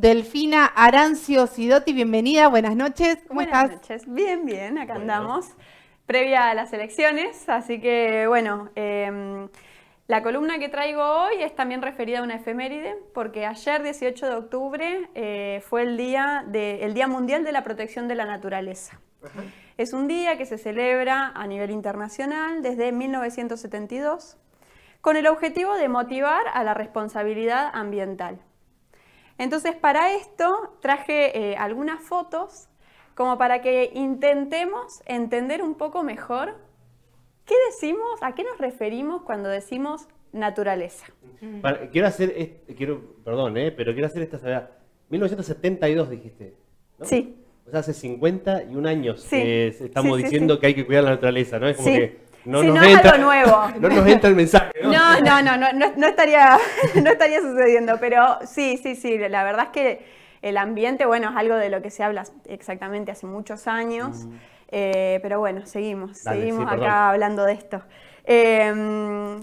Delfina Arancio Sidotti, bienvenida, buenas noches. ¿Cómo estás? Buenas noches, bien, bien, acá andamos, previa a las elecciones, así que bueno, la columna que traigo hoy es también referida a una efeméride, porque ayer, 18 de octubre, fue el Día Mundial de la Protección de la Naturaleza. Ajá. Es un día que se celebra a nivel internacional desde 1972, con el objetivo de motivar a la responsabilidad ambiental. Entonces, para esto traje algunas fotos como para que intentemos entender un poco mejor qué decimos, a qué nos referimos cuando decimos naturaleza. Quiero hacer esta salvedad. 1972 dijiste, ¿no? Sí. O sea, hace 51 años que estamos diciendo que hay que cuidar la naturaleza, ¿no? Es como que no nos entra el mensaje, ¿no? No estaría sucediendo, pero sí, la verdad es que el ambiente, bueno, es algo de lo que se habla exactamente hace muchos años, pero bueno, seguimos acá hablando de esto.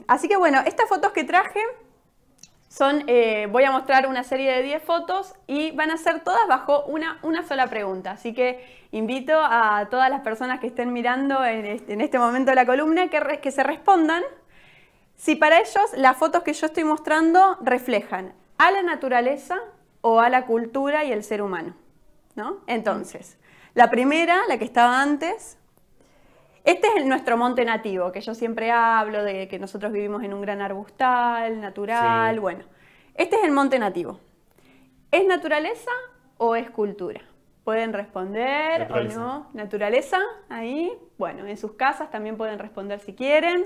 Así que bueno, estas fotos que traje son, voy a mostrar una serie de 10 fotos y van a ser todas bajo una sola pregunta. Así que invito a todas las personas que estén mirando en este momento la columna que se respondan si para ellos las fotos que yo estoy mostrando reflejan a la naturaleza o a la cultura y el ser humano, ¿no? Entonces, la primera, la que estaba antes, este es nuestro monte nativo, que yo siempre hablo de que nosotros vivimos en un gran arbustal, natural, bueno. Este es el monte nativo. ¿Es naturaleza o es cultura? Pueden responder naturaleza. O no. Naturaleza, ahí. Bueno, en sus casas también pueden responder si quieren.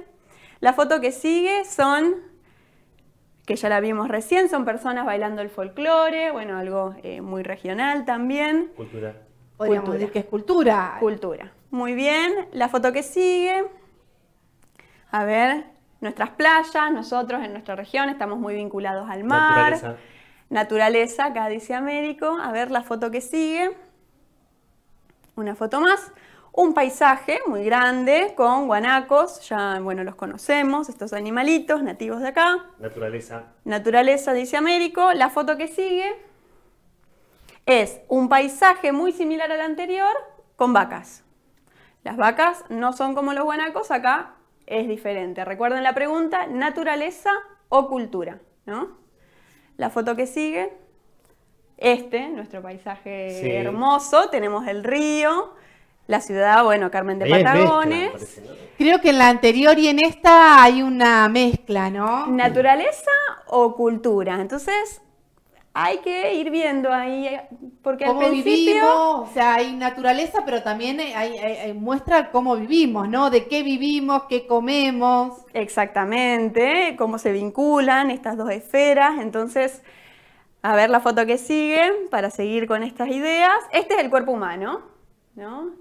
La foto que sigue son, que ya la vimos recién, son personas bailando el folclore, bueno, algo muy regional también. Cultura. Podríamos decir que es cultura. Cultura. Muy bien, la foto que sigue, a ver, nuestras playas, nosotros en nuestra región estamos muy vinculados al mar, naturaleza, acá dice Américo, a ver la foto que sigue, una foto más, un paisaje muy grande con guanacos, ya bueno los conocemos, estos animalitos nativos de acá, naturaleza, naturaleza dice Américo, la foto que sigue es un paisaje muy similar al anterior con vacas. Las vacas no son como los guanacos, acá es diferente. Recuerden la pregunta, naturaleza o cultura, ¿no? La foto que sigue, nuestro paisaje hermoso, tenemos el río, la ciudad, bueno, Carmen de Patagones. Mezcla, parece, ¿no? Creo que en la anterior y en esta hay una mezcla, ¿no? Naturaleza o cultura, entonces hay que ir viendo ahí, porque al principio vivimos, o sea, hay naturaleza, pero también hay muestra cómo vivimos, ¿no? De qué vivimos, qué comemos. Exactamente, cómo se vinculan estas dos esferas. Entonces, a ver la foto que sigue para seguir con estas ideas. Este es el cuerpo humano, ¿no?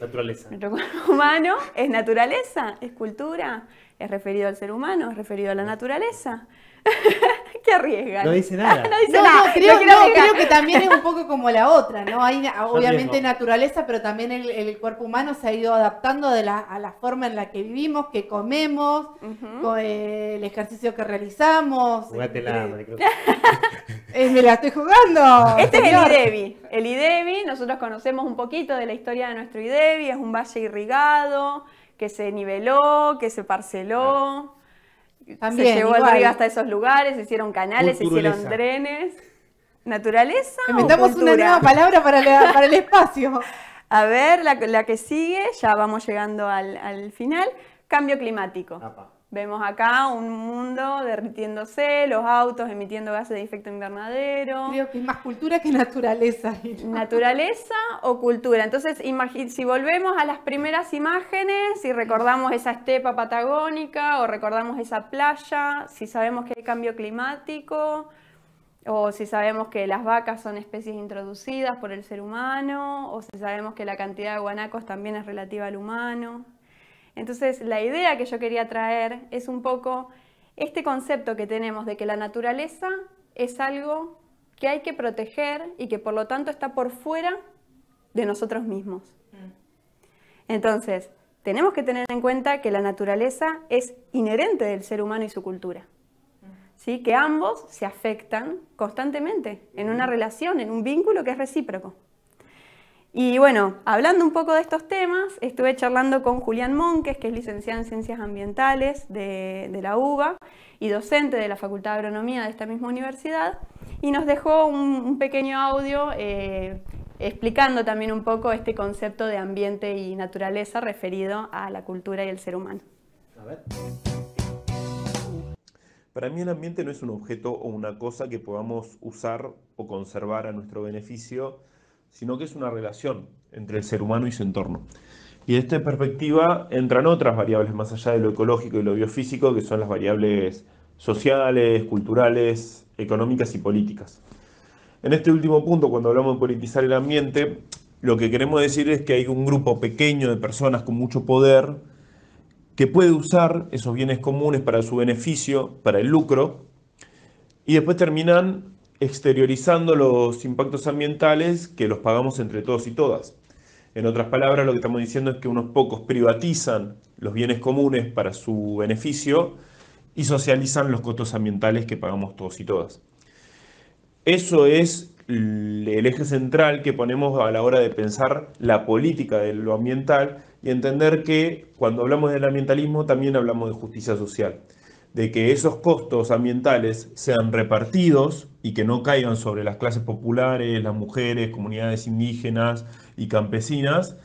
Naturaleza. Nuestro cuerpo humano es naturaleza, es cultura, es referido al ser humano, es referido a la naturaleza. ¿Qué arriesgan? No dice nada. No, creo que también es un poco como la otra, ¿no? Hay obviamente naturaleza, pero también el cuerpo humano se ha ido adaptando a la forma en la que vivimos, que comemos, con el ejercicio que realizamos. Jugátela, me la estoy jugando. Este señor. Es el Idevi. El Idevi, nosotros conocemos un poquito de la historia de nuestro Idevi, es un valle irrigado, que se niveló, que se parceló. También, se llevó el río hasta esos lugares, se hicieron canales, se hicieron drenes. ¿Naturaleza inventamos una nueva palabra para el espacio? A ver, la que sigue, ya vamos llegando al final. Cambio climático. Apa. Vemos acá un mundo derritiéndose, los autos emitiendo gases de efecto invernadero. Creo que es más cultura que naturaleza. Naturaleza o cultura. Entonces, si volvemos a las primeras imágenes, si recordamos esa estepa patagónica o recordamos esa playa, si sabemos que hay cambio climático o si sabemos que las vacas son especies introducidas por el ser humano o si sabemos que la cantidad de guanacos también es relativa al humano. Entonces, la idea que yo quería traer es un poco este concepto que tenemos de que la naturaleza es algo que hay que proteger y que por lo tanto está por fuera de nosotros mismos. Entonces, tenemos que tener en cuenta que la naturaleza es inherente del ser humano y su cultura. ¿sí? Que ambos se afectan constantemente en una relación, en un vínculo que es recíproco. Y bueno, hablando un poco de estos temas, estuve charlando con Julián Monques, que es licenciado en Ciencias Ambientales de la UBA y docente de la Facultad de Agronomía de esta misma universidad, y nos dejó un pequeño audio explicando también un poco este concepto de ambiente y naturaleza referido a la cultura y el ser humano. A ver. Para mí el ambiente no es un objeto o una cosa que podamos usar o conservar a nuestro beneficio, sino que es una relación entre el ser humano y su entorno. Y de esta perspectiva entran otras variables más allá de lo ecológico y lo biofísico, que son las variables sociales, culturales, económicas y políticas. En este último punto, cuando hablamos de politizar el ambiente, lo que queremos decir es que hay un grupo pequeño de personas con mucho poder que puede usar esos bienes comunes para su beneficio, para el lucro, y después terminan exteriorizando los impactos ambientales que los pagamos entre todos y todas. En otras palabras, lo que estamos diciendo es que unos pocos privatizan los bienes comunes para su beneficio y socializan los costos ambientales que pagamos todos y todas. Eso es el eje central que ponemos a la hora de pensar la política de lo ambiental y entender que cuando hablamos del ambientalismo también hablamos de justicia social, de que esos costos ambientales sean repartidos y que no caigan sobre las clases populares, las mujeres, comunidades indígenas y campesinas,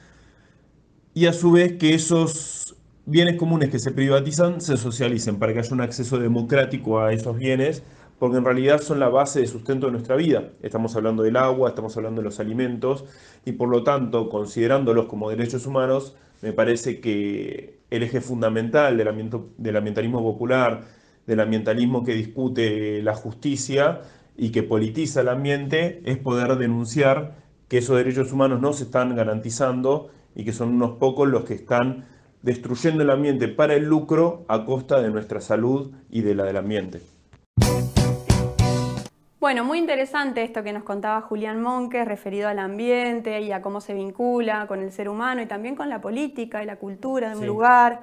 y a su vez que esos bienes comunes que se privatizan se socialicen para que haya un acceso democrático a esos bienes, porque en realidad son la base de sustento de nuestra vida. Estamos hablando del agua, estamos hablando de los alimentos, y por lo tanto, considerándolos como derechos humanos, me parece que el eje fundamental del ambientalismo popular, del ambientalismo que discute la justicia y que politiza el ambiente, es poder denunciar que esos derechos humanos no se están garantizando y que son unos pocos los que están destruyendo el ambiente para el lucro a costa de nuestra salud y de la del ambiente. Bueno, muy interesante esto que nos contaba Julián Monques referido al ambiente y a cómo se vincula con el ser humano y también con la política y la cultura de un lugar.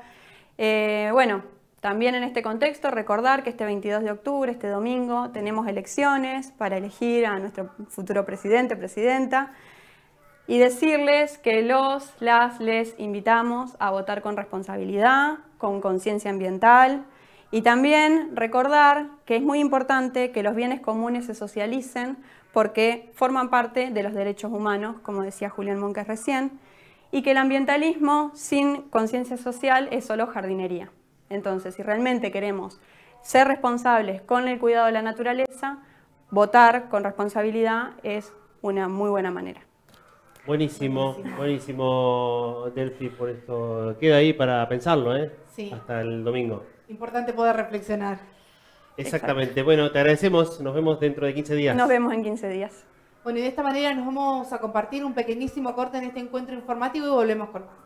Bueno, también en este contexto recordar que este 22 de octubre, este domingo, tenemos elecciones para elegir a nuestro futuro presidente, presidenta, y decirles que les invitamos a votar con responsabilidad, con conciencia ambiental. Y también recordar que es muy importante que los bienes comunes se socialicen porque forman parte de los derechos humanos, como decía Julián Monques recién, y que el ambientalismo sin conciencia social es solo jardinería. Entonces, si realmente queremos ser responsables con el cuidado de la naturaleza, votar con responsabilidad es una muy buena manera. Buenísimo, buenísimo, Delfi, por esto. Queda ahí para pensarlo, ¿eh? Sí. Hasta el domingo. Importante poder reflexionar. Exactamente. Exacto. Bueno, te agradecemos. Nos vemos dentro de 15 días. Nos vemos en 15 días. Bueno, y de esta manera nos vamos a compartir un pequeñísimo corte en este encuentro informativo y volvemos con más.